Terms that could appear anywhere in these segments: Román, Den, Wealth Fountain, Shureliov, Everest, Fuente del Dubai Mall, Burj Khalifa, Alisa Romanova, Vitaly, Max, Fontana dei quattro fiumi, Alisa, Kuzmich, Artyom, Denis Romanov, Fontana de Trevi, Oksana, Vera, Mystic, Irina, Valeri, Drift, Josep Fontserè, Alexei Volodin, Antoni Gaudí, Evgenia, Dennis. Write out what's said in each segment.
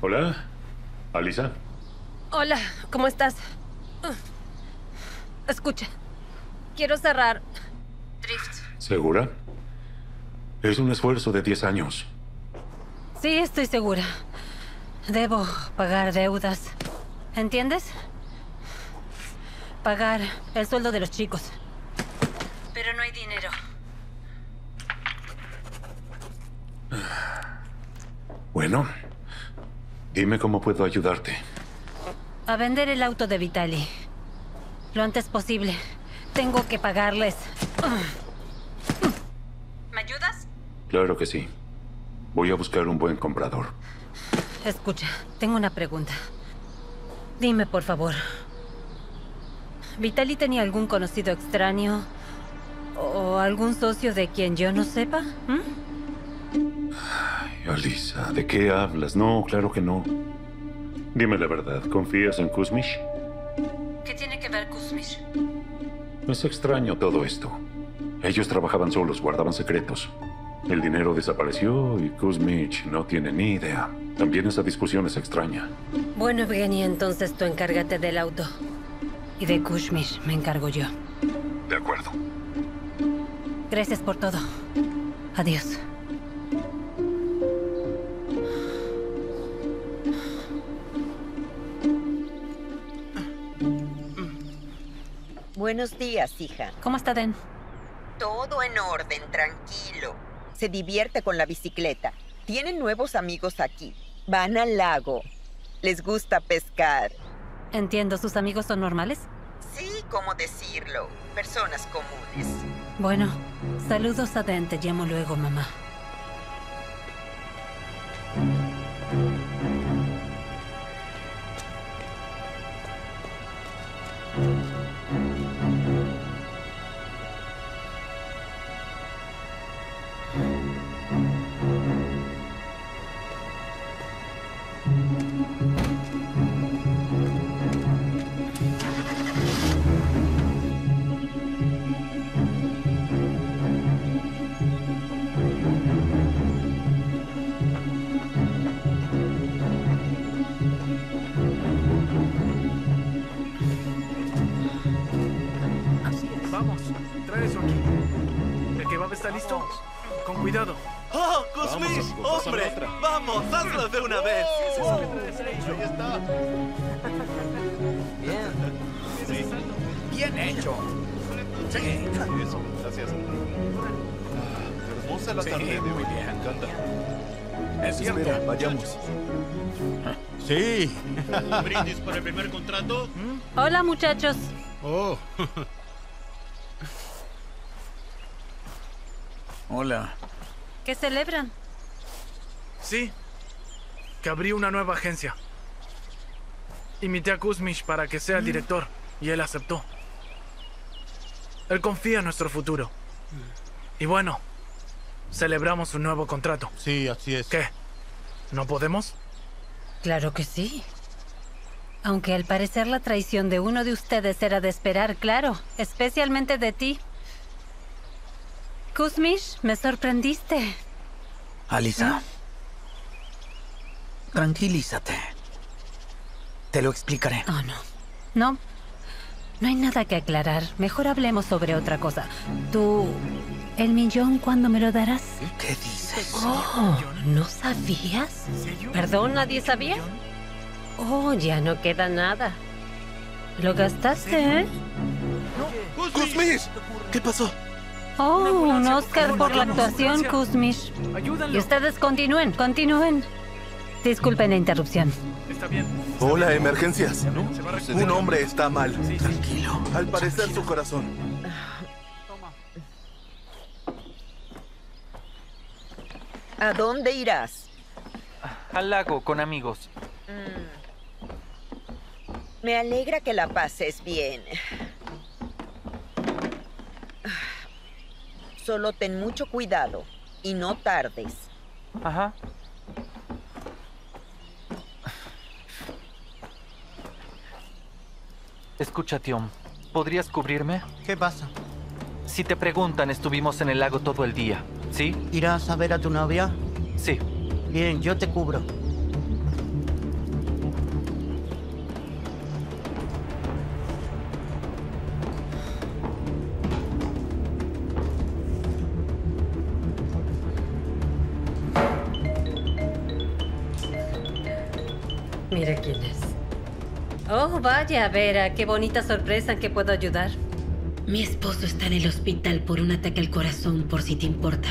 Hola, Alisa. Hola, ¿cómo estás? Escucha, quiero cerrar Drift. ¿Segura? Es un esfuerzo de 10 años. Sí, estoy segura. Debo pagar deudas. ¿Entiendes? Pagar el sueldo de los chicos. Pero no hay dinero. Bueno, dime cómo puedo ayudarte. A vender el auto de Vitaly. Lo antes posible. Tengo que pagarles. ¿Me ayudas? Claro que sí. Voy a buscar un buen comprador. Escucha, tengo una pregunta. Dime, por favor. ¿Vitaly tenía algún conocido extraño? ¿O algún socio de quien yo no sepa? Ay, Alisa, ¿de qué hablas? No, claro que no. Dime la verdad, ¿confías en Kuzmich? ¿Qué tiene que ver Kuzmich? Es extraño todo esto. Ellos trabajaban solos, guardaban secretos. El dinero desapareció y Kuzmich no tiene ni idea. También esa discusión es extraña. Bueno, Evgenia, entonces tú encárgate del auto. Y de Kuzmich me encargo yo. De acuerdo. Gracias por todo. Adiós. Buenos días, hija. ¿Cómo está, Den? Todo en orden, tranquilo. Se divierte con la bicicleta. Tienen nuevos amigos aquí. Van al lago. Les gusta pescar. Entiendo, ¿sus amigos son normales? Sí, ¿cómo decirlo? Personas comunes. Bueno, saludos a Den. Te llamo luego, mamá. Sí. ¿Un brindis para el primer contrato? Hola, muchachos. Oh. Hola. ¿Qué celebran? Sí. Que abrí una nueva agencia. Invité a Kuzmich para que sea el director y él aceptó. Él confía en nuestro futuro. Y bueno, celebramos un nuevo contrato. Sí, así es. ¿Qué? ¿No podemos? Claro que sí. Aunque al parecer la traición de uno de ustedes era de esperar, claro. Especialmente de ti. Kuzmich, me sorprendiste. Alisa. Tranquilízate. Te lo explicaré. Oh, no. No. No hay nada que aclarar. Mejor hablemos sobre otra cosa. Tú... ¿El millón cuándo me lo darás? ¿Qué dices? Oh, ¿no sabías? ¿Perdón, nadie sabía? Oh, ya no queda nada. ¿Lo gastaste, eh? ¡Kuzmich! ¿Qué pasó? Oh, un Oscar por la actuación, Kuzmich. Y ustedes continúen, continúen. Disculpen la interrupción. Está bien. Hola, emergencias. Un hombre está mal. Tranquilo. Al parecer su corazón. ¿A dónde irás? Al lago, con amigos. Me alegra que la pases bien. Solo ten mucho cuidado y no tardes. Ajá. Escucha, Artyom, ¿podrías cubrirme? ¿Qué pasa? Si te preguntan, estuvimos en el lago todo el día. ¿Sí? ¿Irás a ver a tu novia? Sí. Bien, yo te cubro. Mira quién es. Oh, vaya, Vera, qué bonita sorpresa, ¿en qué puedo ayudar? Mi esposo está en el hospital por un ataque al corazón, por si te importa.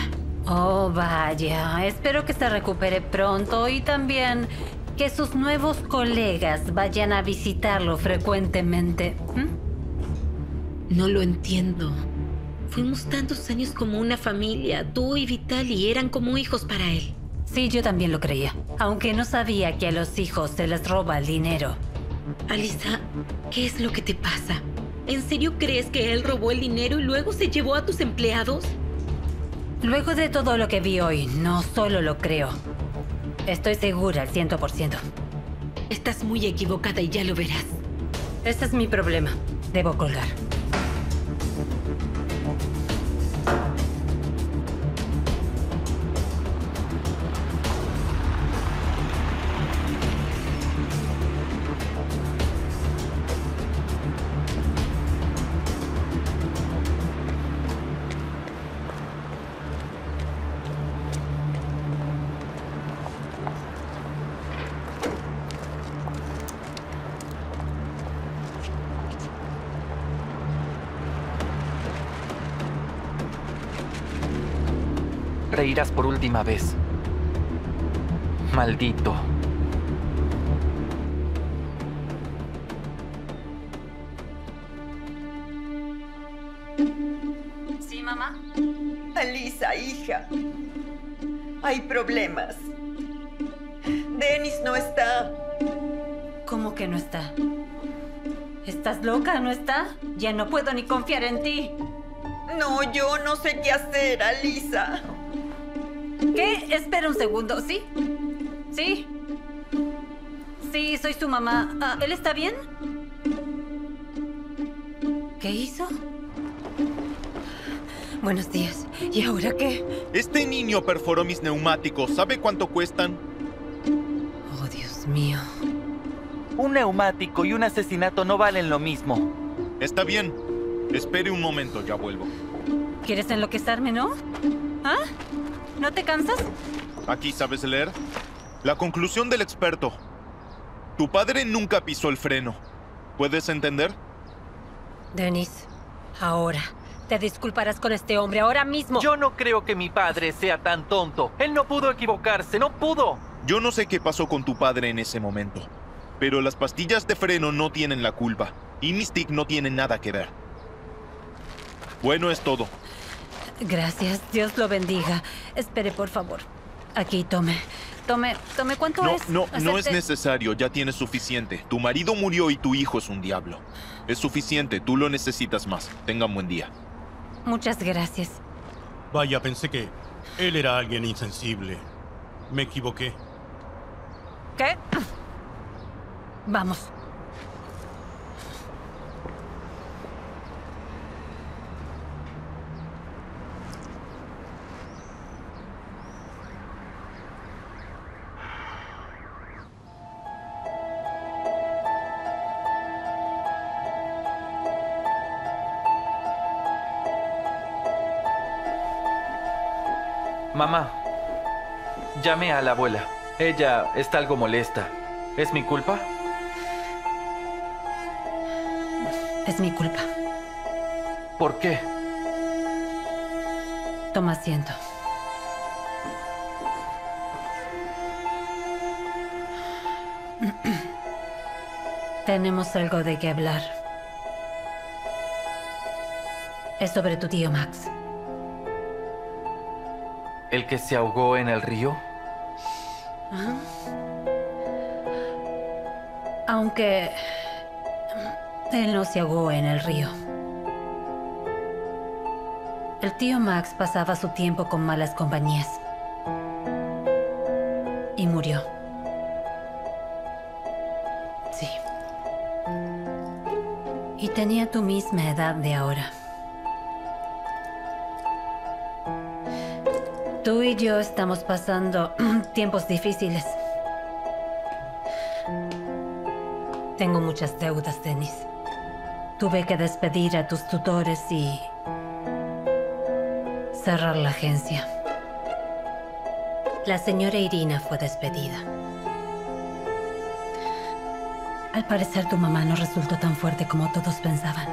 Oh, vaya, espero que se recupere pronto y también que sus nuevos colegas vayan a visitarlo frecuentemente. ¿Mm? No lo entiendo. Fuimos tantos años como una familia. Tú y Vitaly eran como hijos para él. Sí, yo también lo creía. Aunque no sabía que a los hijos se les roba el dinero. Alisa, ¿qué es lo que te pasa? ¿En serio crees que él robó el dinero y luego se llevó a tus empleados? Luego de todo lo que vi hoy, no solo lo creo. Estoy segura al 100%. Estás muy equivocada y ya lo verás. Este es mi problema. Debo colgar. Reirás por última vez. Maldito. ¿Sí, mamá? Alisa, hija. Hay problemas. Dennis no está. ¿Cómo que no está? ¿Estás loca, no está? Ya no puedo ni confiar en ti. No, yo no sé qué hacer, Alisa. ¿Qué? Espera un segundo, ¿sí? ¿Sí? Sí, soy su mamá. Ah, ¿él está bien? ¿Qué hizo? Buenos días. ¿Y ahora qué? Este niño perforó mis neumáticos. ¿Sabe cuánto cuestan? Oh, Dios mío. Un neumático y un asesinato no valen lo mismo. Está bien. Espere un momento, ya vuelvo. ¿Quieres enloquecerme, no? ¿Ah? ¿No te cansas? Aquí sabes leer. La conclusión del experto. Tu padre nunca pisó el freno. ¿Puedes entender? Denis, ahora te disculparás con este hombre ahora mismo. Yo no creo que mi padre sea tan tonto. Él no pudo equivocarse, no pudo. Yo no sé qué pasó con tu padre en ese momento, pero las pastillas de freno no tienen la culpa. Y Mystic no tiene nada que ver. Bueno, es todo. Gracias, Dios lo bendiga. Espere, por favor. Aquí, tome. ¿Cuánto es? No es necesario, ya tienes suficiente. Tu marido murió y tu hijo es un diablo. Es suficiente, tú lo necesitas más. Tengan buen día. Muchas gracias. Vaya, pensé que él era alguien insensible. Me equivoqué. ¿Qué? Vamos. Mamá, llamé a la abuela. Ella está algo molesta. ¿Es mi culpa? Es mi culpa. ¿Por qué? Toma asiento. Tenemos algo de qué hablar. Es sobre tu tío Max. ¿El que se ahogó en el río? ¿Ah? Aunque él no se ahogó en el río. El tío Max pasaba su tiempo con malas compañías. Y murió. Sí. Y tenía tu misma edad de ahora. Tú y yo estamos pasando tiempos difíciles. Tengo muchas deudas, Denis. Tuve que despedir a tus tutores y cerrar la agencia. La señora Irina fue despedida. Al parecer, tu mamá no resultó tan fuerte como todos pensaban.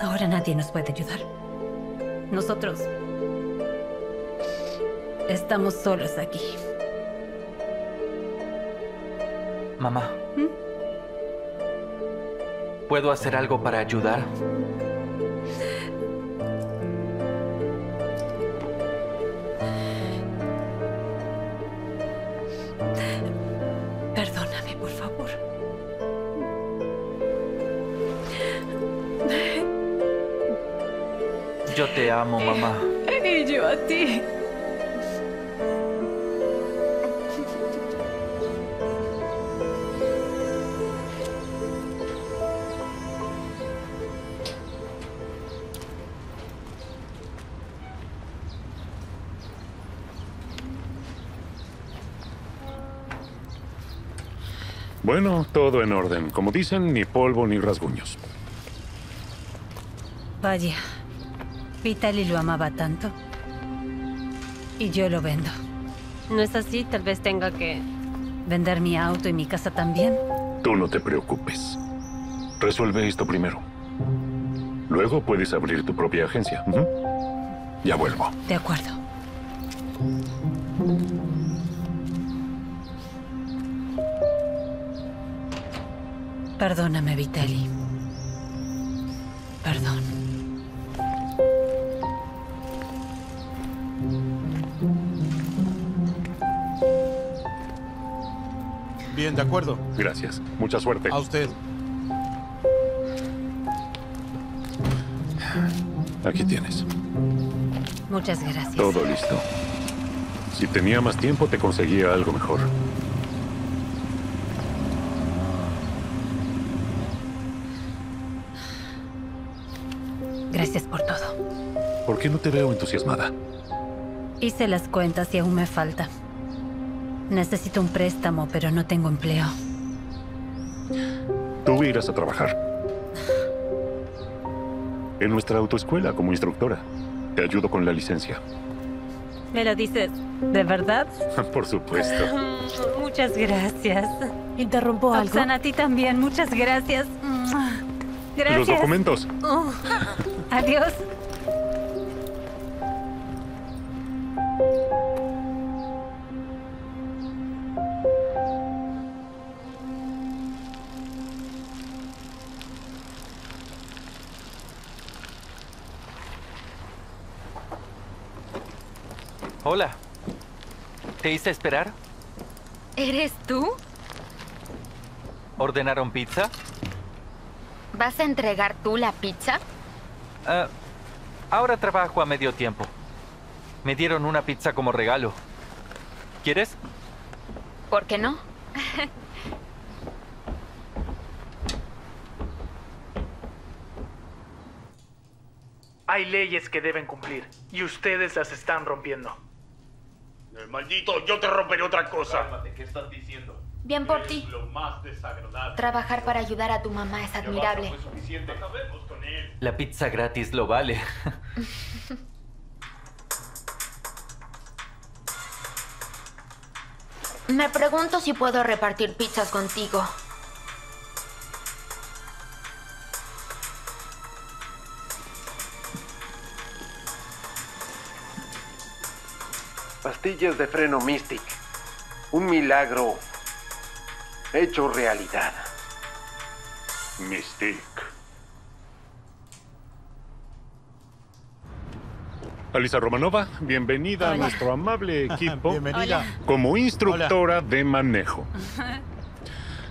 Ahora nadie nos puede ayudar. Nosotros estamos solos aquí. Mamá. ¿Puedo hacer algo para ayudar? Perdóname, por favor. Yo te amo, mamá. Y yo a ti. Bueno, todo en orden. Como dicen, ni polvo ni rasguños. Vaya, Vitaly lo amaba tanto. Y yo lo vendo. No es así, tal vez tenga que vender mi auto y mi casa también. Tú no te preocupes. Resuelve esto primero. Luego puedes abrir tu propia agencia. Ya vuelvo. De acuerdo. Perdóname, Vitaly. Perdón. Bien, de acuerdo. Gracias. Mucha suerte. A usted. Aquí tienes. Muchas gracias. Todo listo. Si tenía más tiempo, te conseguía algo mejor. Gracias por todo. ¿Por qué no te veo entusiasmada? Hice las cuentas y aún me falta. Necesito un préstamo, pero no tengo empleo. Tú irás a trabajar. En nuestra autoescuela como instructora. Te ayudo con la licencia. ¿Me lo dices de verdad? Por supuesto. Muchas gracias. ¿Interrumpo algo? Oksana, a ti también. Muchas gracias. Gracias. Los documentos. Adiós. Hola. ¿Te hice esperar? ¿Eres tú? ¿Ordenaron pizza? ¿Vas a entregar tú la pizza? Ahora trabajo a medio tiempo. Me dieron una pizza como regalo. ¿Quieres? ¿Por qué no? Hay leyes que deben cumplir, y ustedes las están rompiendo. ¡Maldito! ¡Yo te romperé otra cosa! Cálmate, ¿qué estás diciendo? Bien por ti. Lo más desagradable. Trabajar para ayudar a tu mamá es admirable. La pizza gratis lo vale. Me pregunto si puedo repartir pizzas contigo. Pastillas de freno Mystic. Un milagro hecho realidad. Mystic. Alisa Romanova, bienvenida. Hola. A nuestro amable equipo. Bienvenida. Como instructora. Hola. De manejo.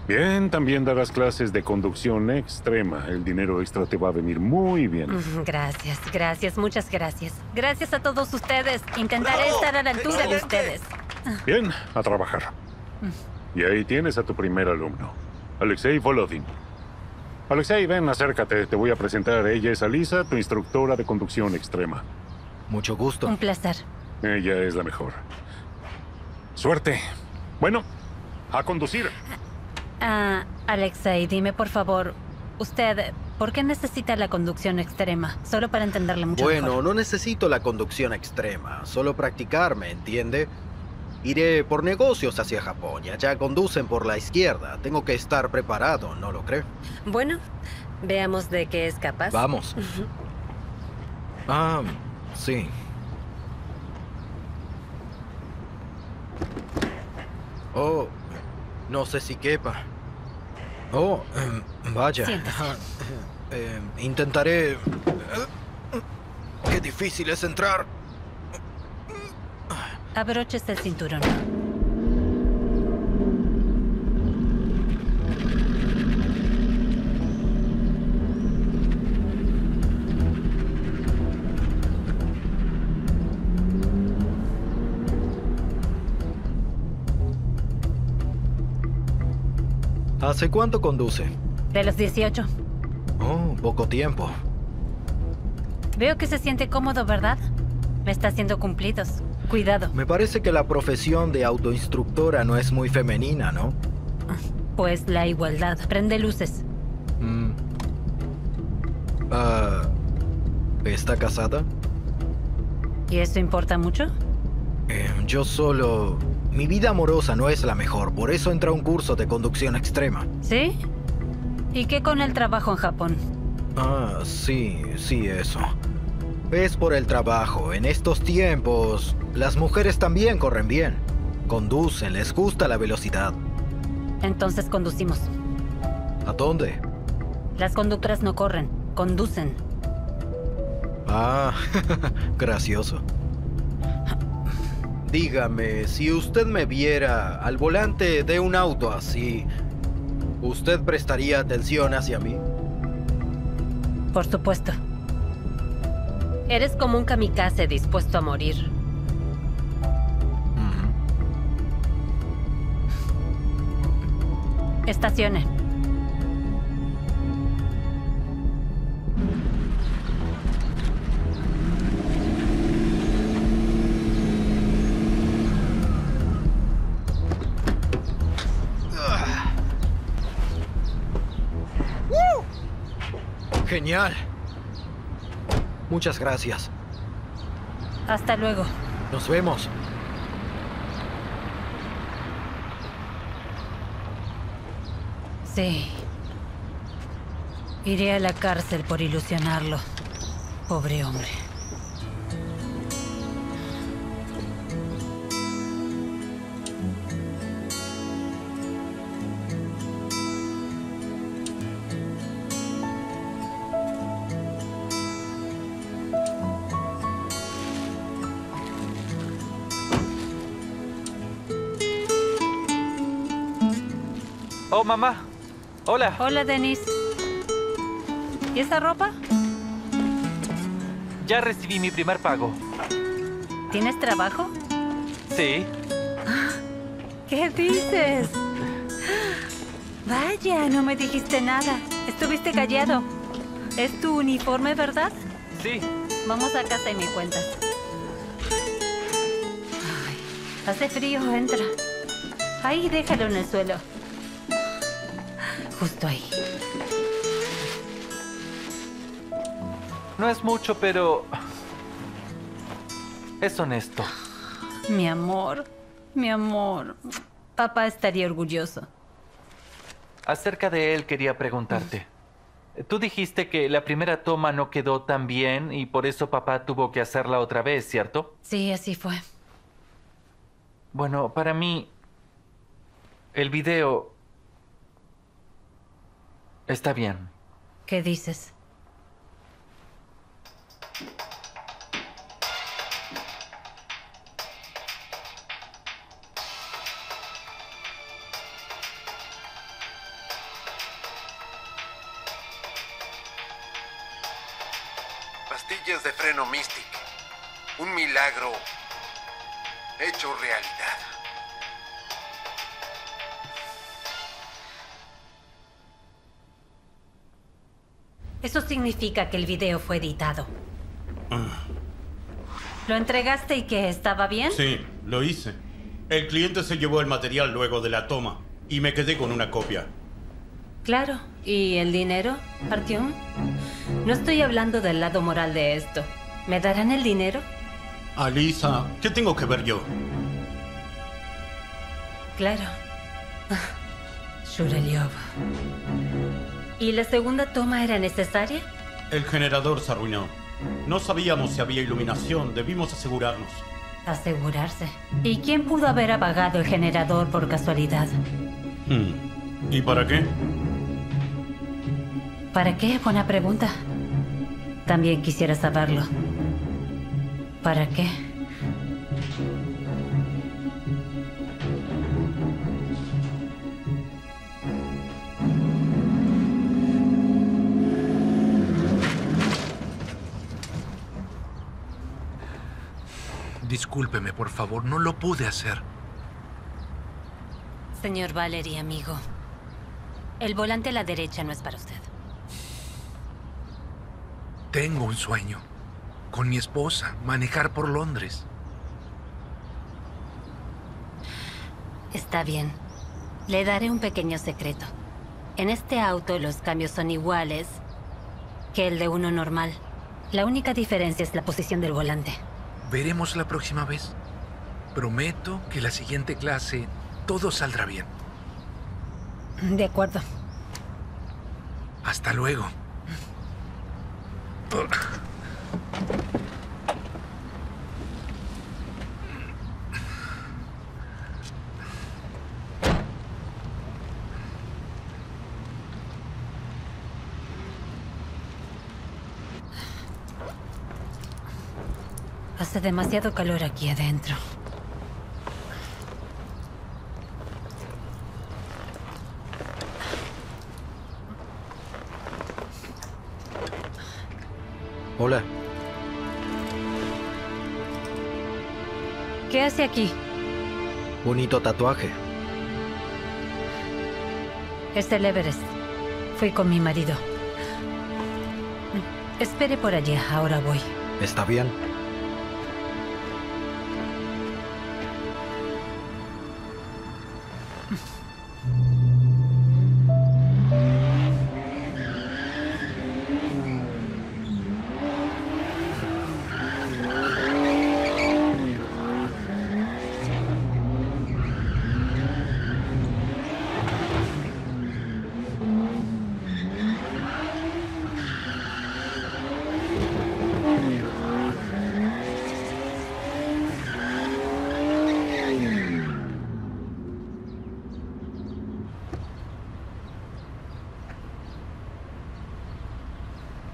Bien, también darás clases de conducción extrema. El dinero extra te va a venir muy bien. Gracias, gracias, muchas gracias. Gracias a todos ustedes. Intentaré estar a la altura de ustedes. Bien, a trabajar. Y ahí tienes a tu primer alumno, Alexei Volodin. Alexei, ven, acércate. Te voy a presentar. Ella es Alisa, tu instructora de conducción extrema. Mucho gusto. Un placer. Ella es la mejor. Suerte. Bueno, a conducir. Alexei, dime por favor, usted, ¿por qué necesita la conducción extrema? Solo para entenderla mucho mejor. Bueno, no necesito la conducción extrema, solo practicarme, ¿entiende? Iré por negocios hacia Japón y allá conducen por la izquierda. Tengo que estar preparado, ¿no lo cree? Bueno, veamos de qué es capaz. Vamos. Ah, sí. Oh, no sé si quepa. Oh, vaya. Intentaré... Qué difícil es entrar. Abróchese el cinturón. ¿Hace cuánto conduce? De los 18. Oh, poco tiempo. Veo que se siente cómodo, ¿verdad? Me está haciendo cumplidos. Cuidado. Me parece que la profesión de autoinstructora no es muy femenina, ¿no? Pues la igualdad. Prende luces. ¿Está casada? ¿Y eso importa mucho? Yo solo... Mi vida amorosa no es la mejor, por eso entré a un curso de conducción extrema. ¿Sí? ¿Y qué con el trabajo en Japón? Ah, sí, eso. Es por el trabajo. En estos tiempos, las mujeres también corren bien. Conducen, les gusta la velocidad. Entonces conducimos. ¿A dónde? Las conductoras no corren, conducen. Ah, gracioso. Dígame, si usted me viera al volante de un auto así, ¿usted prestaría atención hacia mí? Por supuesto. Eres como un kamikaze dispuesto a morir. Estacione. Genial. Muchas gracias. Hasta luego. Nos vemos. Sí. Iré a la cárcel por ilusionarlo. Pobre hombre. Oh, mamá. Hola. Hola, Denis. ¿Y esa ropa? Ya recibí mi primer pago. ¿Tienes trabajo? Sí. ¿Qué dices? Vaya, no me dijiste nada. Estuviste callado. ¿Es tu uniforme, verdad? Sí. Vamos a casa y me cuentas. Ay, hace frío, entra. Ahí, déjalo en el suelo. Justo ahí. No es mucho, pero... es honesto. Mi amor, mi amor. Papá estaría orgulloso. Acerca de él quería preguntarte. Tú dijiste que la primera toma no quedó tan bien y por eso papá tuvo que hacerla otra vez, ¿cierto? Sí, así fue. Bueno, para mí... el video... está bien. ¿Qué dices? Pastillas de freno Mystic. Un milagro hecho realidad. Eso significa que el video fue editado. ¿Lo entregaste y que estaba bien? Sí, lo hice. El cliente se llevó el material luego de la toma y me quedé con una copia. Claro. ¿Y el dinero, Artyom? No estoy hablando del lado moral de esto. ¿Me darán el dinero? Alisa, ¿qué tengo que ver yo? Claro. Shureliov. ¿Y la segunda toma era necesaria? El generador se arruinó. No sabíamos si había iluminación. Debimos asegurarnos. Asegurarse. ¿Y quién pudo haber apagado el generador por casualidad? ¿Y para qué? ¿Para qué? Buena pregunta. También quisiera saberlo. ¿Para qué? Discúlpeme, por favor. No lo pude hacer. Señor Valeri, amigo. El volante a la derecha no es para usted. Tengo un sueño. Con mi esposa, manejar por Londres. Está bien. Le daré un pequeño secreto. En este auto los cambios son iguales que el de uno normal. La única diferencia es la posición del volante. Veremos la próxima vez. Prometo que la siguiente clase todo saldrá bien. De acuerdo. Hasta luego. Hace demasiado calor aquí adentro. Hola. ¿Qué hace aquí? Bonito tatuaje. Es el Everest. Fui con mi marido. Espere por allá, ahora voy. Está bien.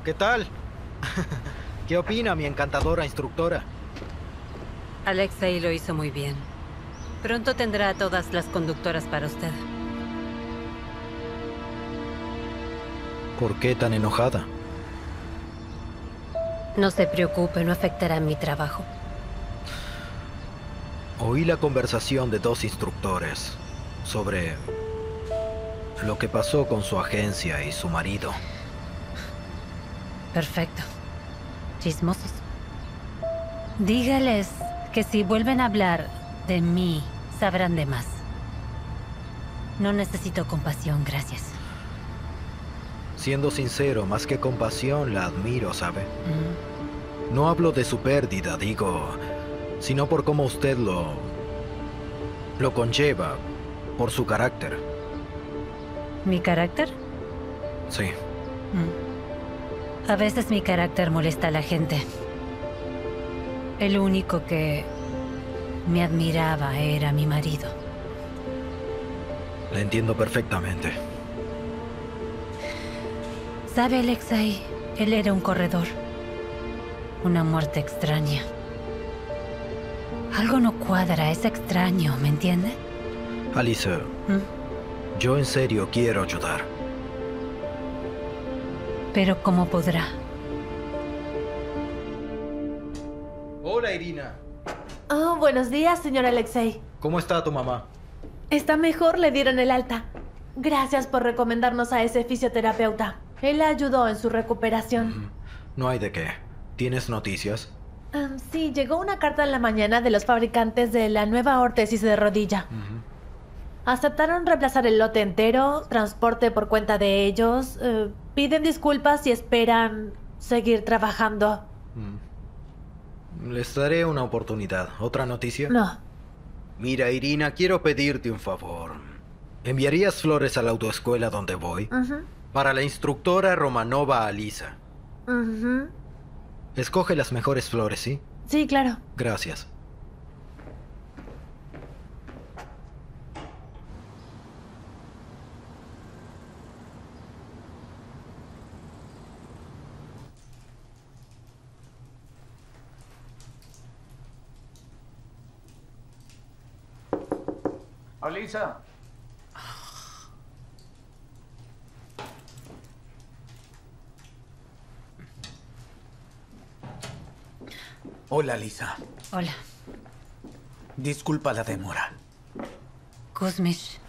¿Qué tal? ¿Qué opina mi encantadora instructora? Alexei lo hizo muy bien. Pronto tendrá a todas las conductoras para usted. ¿Por qué tan enojada? No se preocupe, no afectará mi trabajo. Oí la conversación de dos instructores sobre lo que pasó con su agencia y su marido. Perfecto. Chismosos. Dígales que si vuelven a hablar de mí, sabrán de más. No necesito compasión, gracias. Siendo sincero, más que compasión, la admiro, ¿sabe? No hablo de su pérdida, digo, sino por cómo usted lo conlleva, por su carácter. ¿Mi carácter? Sí. A veces mi carácter molesta a la gente. El único que me admiraba era mi marido. La entiendo perfectamente. ¿Sabe, Alexei? Él era un corredor. Una muerte extraña. Algo no cuadra, es extraño, ¿me entiende? Alisa, yo en serio quiero ayudar. Pero ¿cómo podrá? Hola, Irina. Oh, buenos días, señor Alexei. ¿Cómo está tu mamá? Está mejor, le dieron el alta. Gracias por recomendarnos a ese fisioterapeuta. Él la ayudó en su recuperación. No hay de qué. ¿Tienes noticias? Sí, llegó una carta en la mañana de los fabricantes de la nueva órtesis de rodilla. Aceptaron reemplazar el lote entero, transporte por cuenta de ellos, piden disculpas y esperan seguir trabajando. Les daré una oportunidad. ¿Otra noticia? No. Mira, Irina, quiero pedirte un favor. ¿Enviarías flores a la autoescuela donde voy? Para la instructora Romanova Alisa. Escoge las mejores flores, ¿sí? Sí, claro. Gracias. Alisa. Hola, Alisa. Hola. Disculpa la demora. Kuzmich,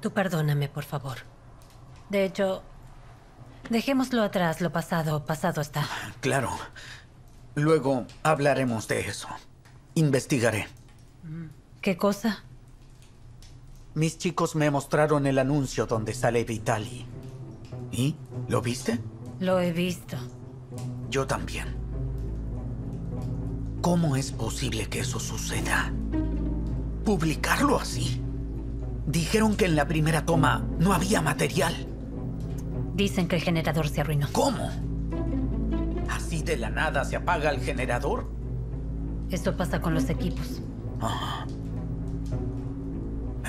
tú perdóname, por favor. De hecho, dejémoslo atrás, lo pasado, pasado está. Claro. Luego hablaremos de eso. Investigaré. ¿Qué cosa? Mis chicos me mostraron el anuncio donde sale Vitaly. ¿Y? ¿Lo viste? Lo he visto. Yo también. ¿Cómo es posible que eso suceda? ¿Publicarlo así? Dijeron que en la primera toma no había material. Dicen que el generador se arruinó. ¿Cómo? ¿Así de la nada se apaga el generador? Eso pasa con los equipos.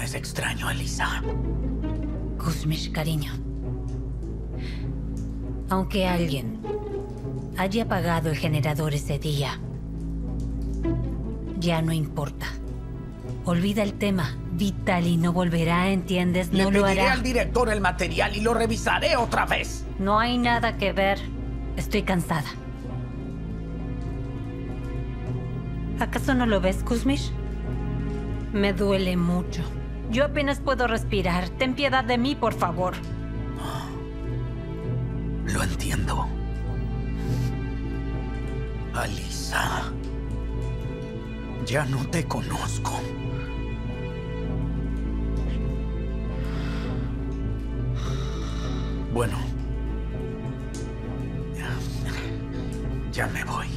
Es extraño, Alisa. Kuzmich, cariño. Aunque alguien haya apagado el generador ese día, ya no importa. Olvida el tema. Vitaly no volverá, ¿entiendes? No lo hará. Le pediré al director el material y lo revisaré otra vez. No hay nada que ver. Estoy cansada. ¿Acaso no lo ves, Kuzmich? Me duele mucho. Yo apenas puedo respirar. Ten piedad de mí, por favor. Lo entiendo. Alisa. Ya no te conozco. Bueno. Ya me voy.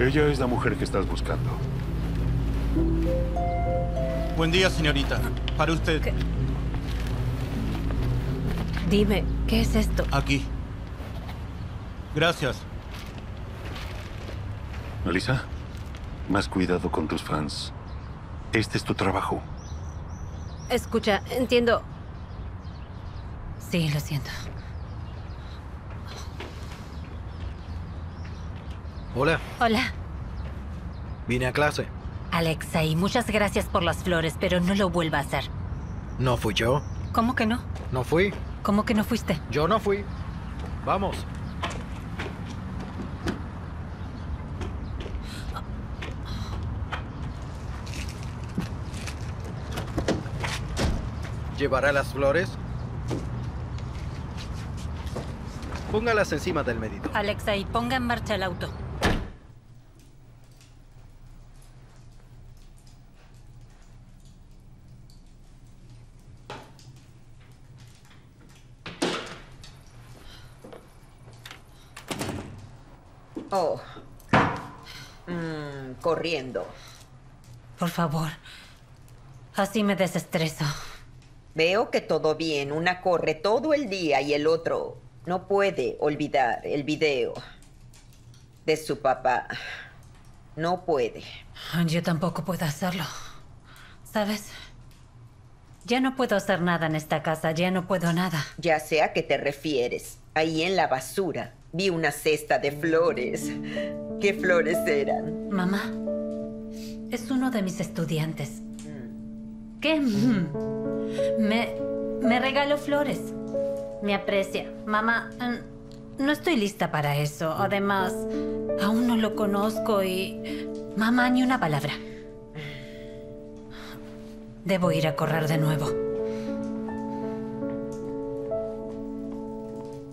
Ella es la mujer que estás buscando. Buen día, señorita. Para usted. ¿Qué? Dime, ¿qué es esto? Aquí. Gracias. Alisa, más cuidado con tus fans. Este es tu trabajo. Escucha, entiendo. Sí, lo siento. Hola. Hola. Vine a clase. Alexei, muchas gracias por las flores, pero no lo vuelva a hacer. ¿No fui yo? ¿Cómo que no? No fui. ¿Cómo que no fuiste? Yo no fui. Vamos. ¿Llevará las flores? Póngalas encima del médico. Alexei, ponga en marcha el auto. Corriendo. Por favor. Así me desestreso. Veo que todo bien. Una corre todo el día y el otro no puede olvidar el video de su papá. No puede. Yo tampoco puedo hacerlo. ¿Sabes? Ya no puedo hacer nada en esta casa. Ya no puedo nada. Ya sé a qué te refieres. Ahí en la basura vi una cesta de flores. ¿Qué flores eran? Mamá, es uno de mis estudiantes. ¿Qué? Me regaló flores. Me aprecia. Mamá, no estoy lista para eso. Además, aún no lo conozco y... Mamá, ni una palabra. Debo ir a correr de nuevo.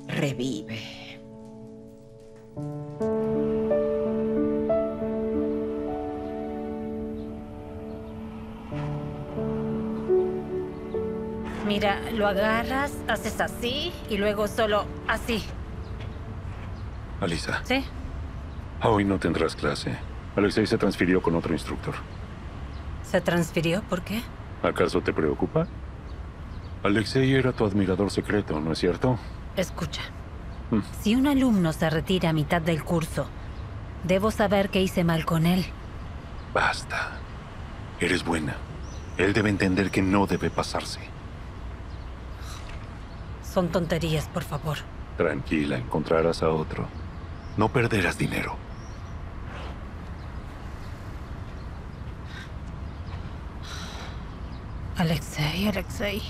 Revive. Mira, lo agarras, haces así y luego solo así. Alisa. ¿Sí? Hoy no tendrás clase. Alexei se transfirió con otro instructor. ¿Se transfirió? ¿Por qué? ¿Acaso te preocupa? Alexei era tu admirador secreto, ¿no es cierto? Escucha. Si un alumno se retira a mitad del curso, debo saber qué hice mal con él. Basta. Eres buena. Él debe entender que no debe pasarse. Son tonterías, por favor. Tranquila, encontrarás a otro. No perderás dinero. Alexei, Alexei.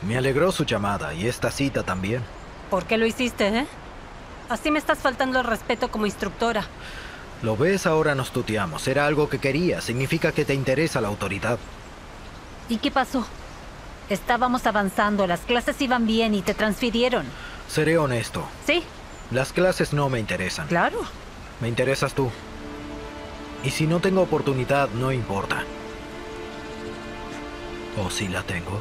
Me alegró su llamada y esta cita también. ¿Por qué lo hiciste, eh? Así me estás faltando el respeto como instructora. Lo ves, ahora nos tuteamos. Era algo que quería. Significa que te interesa la autoridad. ¿Y qué pasó? Estábamos avanzando, las clases iban bien y te transfirieron. Seré honesto. ¿Sí? Las clases no me interesan. Claro. Me interesas tú. Y si no tengo oportunidad, no importa. ¿O si la tengo?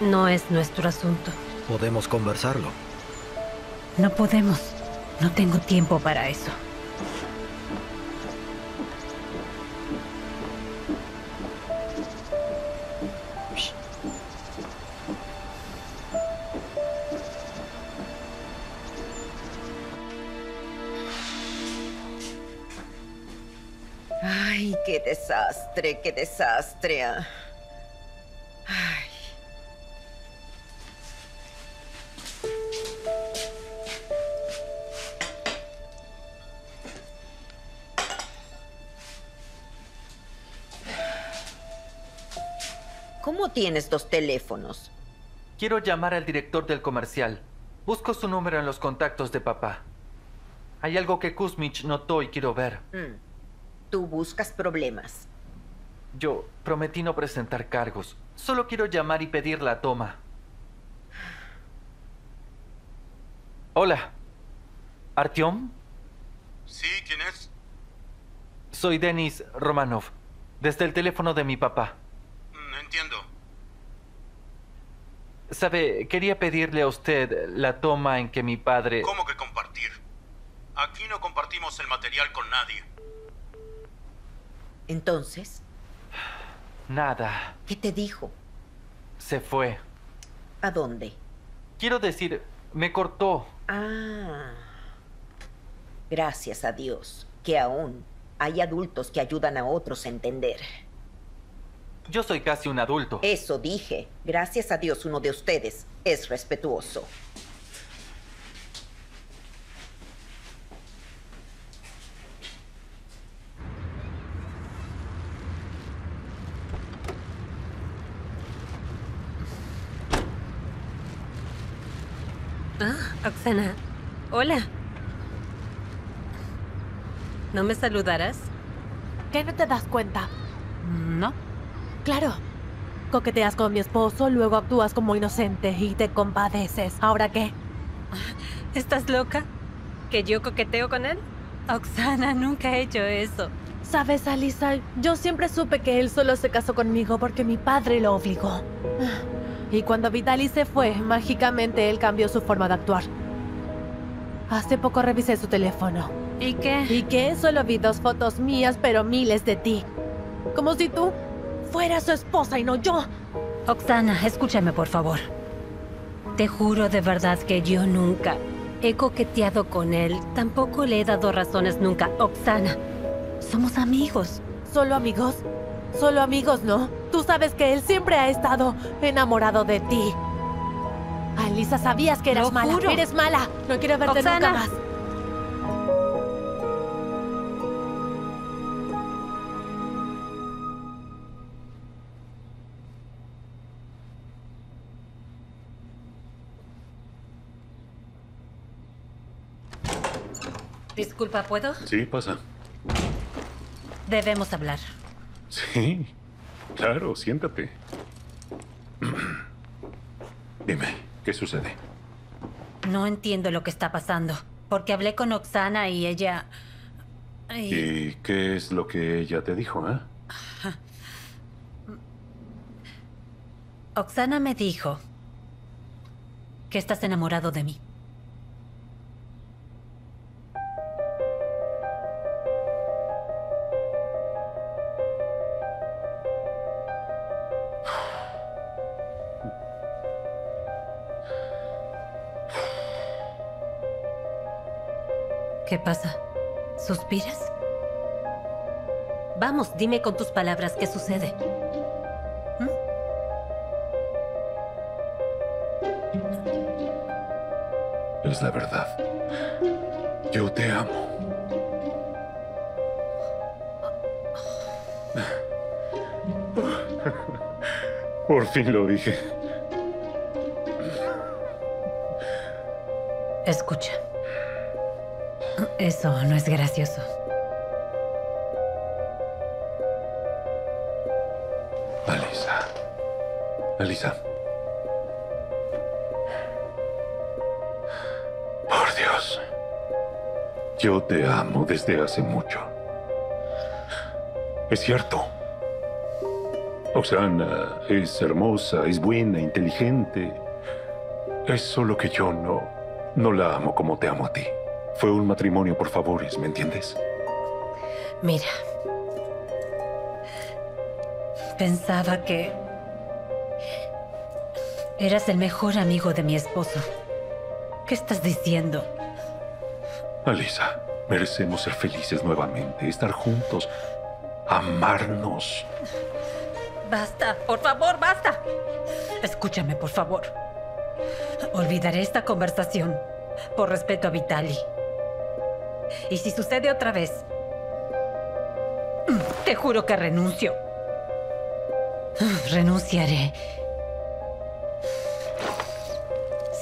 No es nuestro asunto. Podemos conversarlo. No podemos. No tengo tiempo para eso. Ay, qué desastre, qué desastre. Ay. ¿Cómo tienes dos teléfonos? Quiero llamar al director del comercial. Busco su número en los contactos de papá. Hay algo que Kuzmich notó y quiero ver. Tú buscas problemas. Yo prometí no presentar cargos. Solo quiero llamar y pedir la toma. Hola. ¿Artyom? Sí, ¿quién es? Soy Denis Romanov, desde el teléfono de mi papá. Entiendo. Sabe, quería pedirle a usted la toma en que mi padre... ¿Cómo que compartir? Aquí no compartimos el material con nadie. ¿Entonces? Nada. ¿Qué te dijo? Se fue. ¿A dónde? Quiero decir, me cortó. Ah. Gracias a Dios que aún hay adultos que ayudan a otros a entender. Yo soy casi un adulto. Eso dije. Gracias a Dios uno de ustedes es respetuoso. Ah, Oksana. Hola. ¿No me saludarás? ¿Qué no te das cuenta? No. Claro. Coqueteas con mi esposo, luego actúas como inocente y te compadeces. ¿Ahora qué? ¿Estás loca? ¿Que yo coqueteo con él? Oksana, nunca he hecho eso. ¿Sabes, Alisa? Yo siempre supe que él solo se casó conmigo porque mi padre lo obligó. Y cuando Vitaly se fue, mágicamente él cambió su forma de actuar. Hace poco revisé su teléfono. ¿Y qué? ¿Y qué? Solo vi 2 fotos mías, pero miles de ti. Como si tú... fuera su esposa y no yo. Oksana, escúchame por favor. Te juro de verdad que yo nunca he coqueteado con él. Tampoco le he dado razones nunca. Oksana, somos amigos. ¿Solo amigos? Solo amigos, ¿no? Tú sabes que él siempre ha estado enamorado de ti. Alisa, sabías que eras mala. Juro. Eres mala. No quiero verte nunca más. Disculpa, ¿puedo? Sí, pasa. Debemos hablar. Sí, claro, siéntate. Dime, ¿qué sucede? No entiendo lo que está pasando, porque hablé con Oksana y ella... ¿Y qué es lo que ella te dijo, eh? Oksana me dijo que estás enamorado de mí. ¿Qué pasa? ¿Suspiras? Vamos, dime con tus palabras qué sucede. Es la verdad. Yo te amo. Por fin lo dije. Escucha. Eso no es gracioso. Alisa. Alisa. Por Dios. Yo te amo desde hace mucho. Es cierto. Oksana es hermosa, es buena, inteligente. Es solo que yo no la amo como te amo a ti. Fue un matrimonio por favores, ¿me entiendes? Mira. Pensaba que... eras el mejor amigo de mi esposo. ¿Qué estás diciendo? Alisa, merecemos ser felices nuevamente, estar juntos, amarnos. Basta, por favor, basta. Escúchame, por favor. Olvidaré esta conversación por respeto a Vitaly. Y si sucede otra vez, te juro que renuncio. Renunciaré.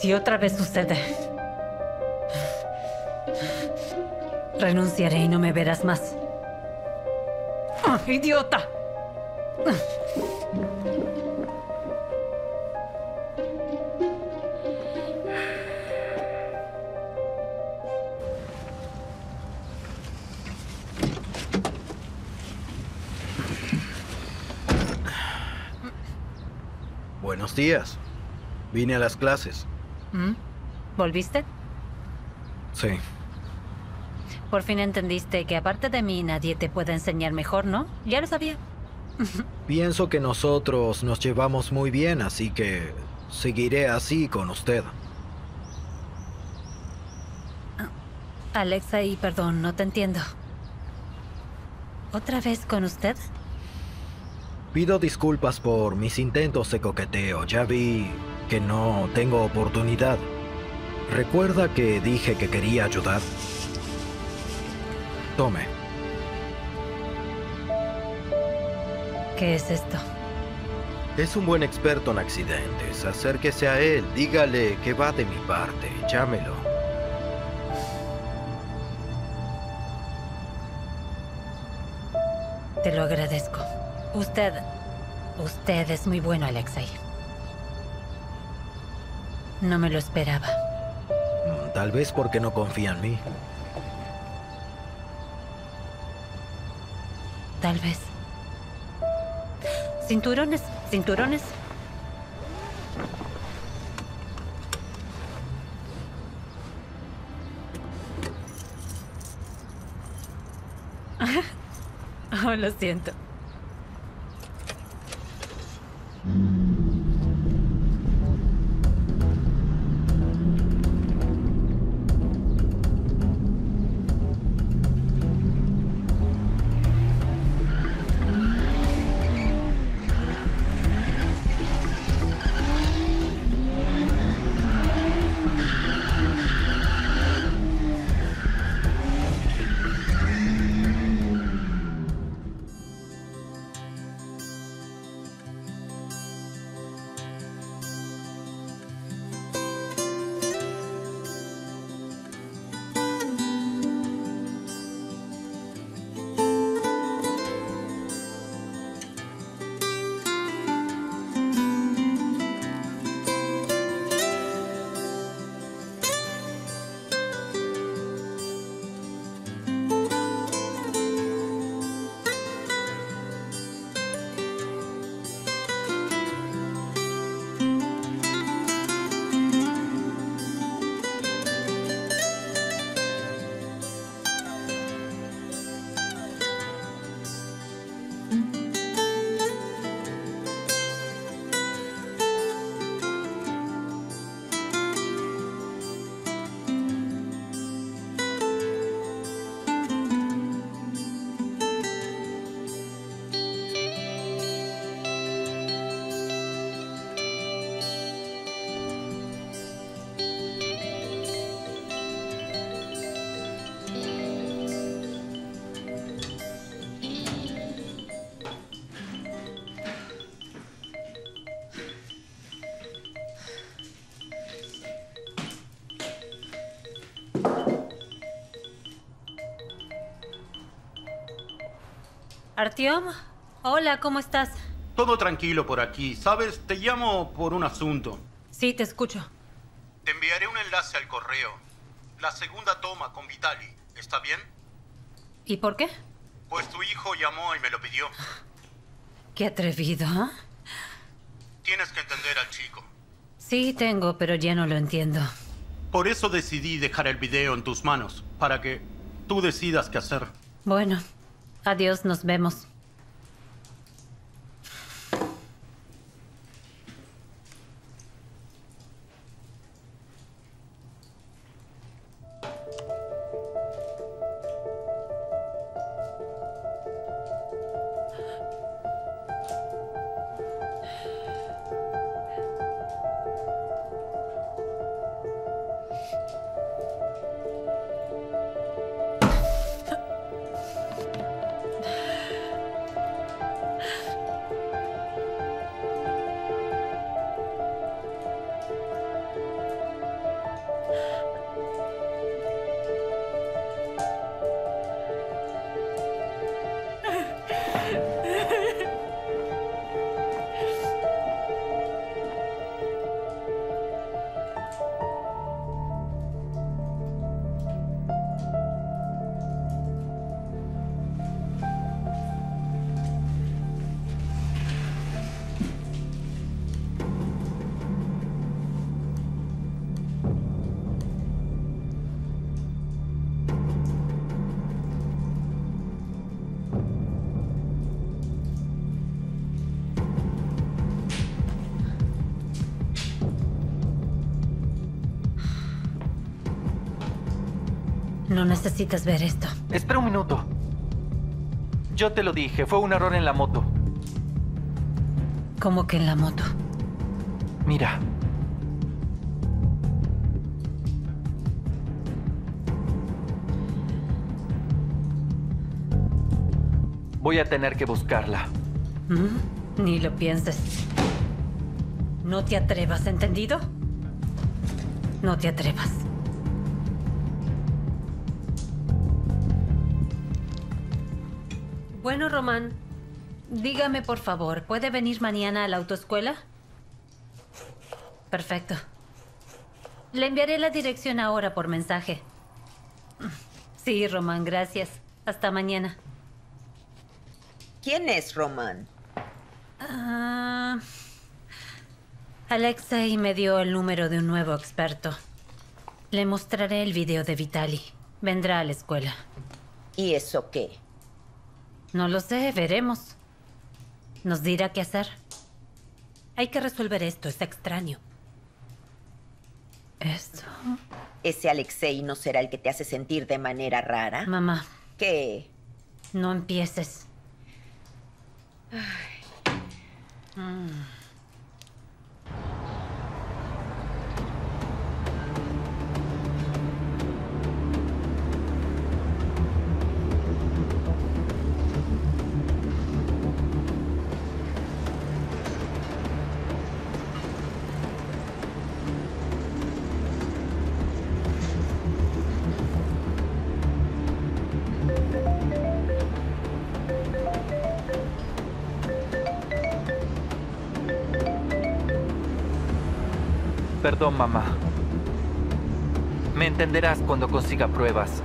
Si otra vez sucede, renunciaré y no me verás más. ¡Oh, idiota! Buenos días. Vine a las clases. ¿Volviste? Sí. Por fin entendiste que aparte de mí nadie te puede enseñar mejor, ¿no? Ya lo sabía. Pienso que nosotros nos llevamos muy bien, así que seguiré así con usted. Alexei, perdón, no te entiendo. ¿Otra vez con usted? Pido disculpas por mis intentos de coqueteo. Ya vi que no tengo oportunidad. Recuerda que dije que quería ayudar. Tome. ¿Qué es esto? Es un buen experto en accidentes. Acérquese a él. Dígale que va de mi parte. Llámelo. Te lo agradezco. Usted es muy bueno, Alexei. No me lo esperaba. Tal vez porque no confía en mí. Tal vez. Cinturones, cinturones. Oh, lo siento. Artyom, hola, ¿cómo estás? Todo tranquilo por aquí. ¿Sabes? Te llamo por un asunto. Sí, te escucho. Te enviaré un enlace al correo. La segunda toma con Vitaly. ¿Está bien? ¿Y por qué? Pues tu hijo llamó y me lo pidió. Qué atrevido, ¿eh? Tienes que entender al chico. Sí, tengo, pero ya no lo entiendo. Por eso decidí dejar el video en tus manos, para que tú decidas qué hacer. Bueno, adiós, nos vemos. No necesitas ver esto. Espera un minuto. Yo te lo dije, fue un error en la moto. ¿Cómo que en la moto? Mira. Voy a tener que buscarla. Ni lo pienses. No te atrevas, ¿entendido? No te atrevas. Bueno, Román, dígame por favor, ¿puede venir mañana a la autoescuela? Perfecto. Le enviaré la dirección ahora por mensaje. Sí, Román, gracias. Hasta mañana. ¿Quién es Román? Alexei me dio el número de un nuevo experto. Le mostraré el video de Vitaly. Vendrá a la escuela. ¿Y eso qué? No lo sé, veremos. Nos dirá qué hacer. Hay que resolver esto, es extraño. ¿Esto? ¿Ese Alexei no será el que te hace sentir de manera rara? Mamá. ¿Qué? No empieces. Ay. Perdón, mamá. Me entenderás cuando consiga pruebas.